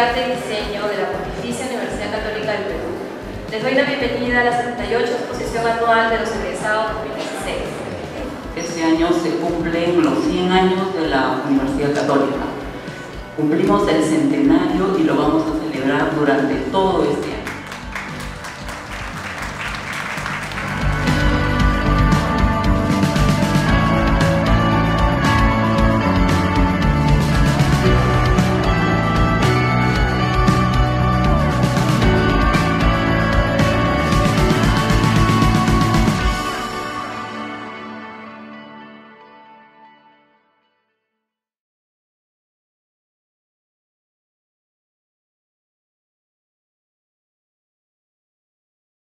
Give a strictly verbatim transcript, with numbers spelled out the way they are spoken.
de Arte y Diseño de la Pontificia Universidad Católica del Perú. Les doy la bienvenida a la setenta y ocho exposición anual de los egresados dos mil dieciséis. Este año se cumplen los cien años de la Universidad Católica. Cumplimos el centenario y lo vamos a celebrar durante todo este año.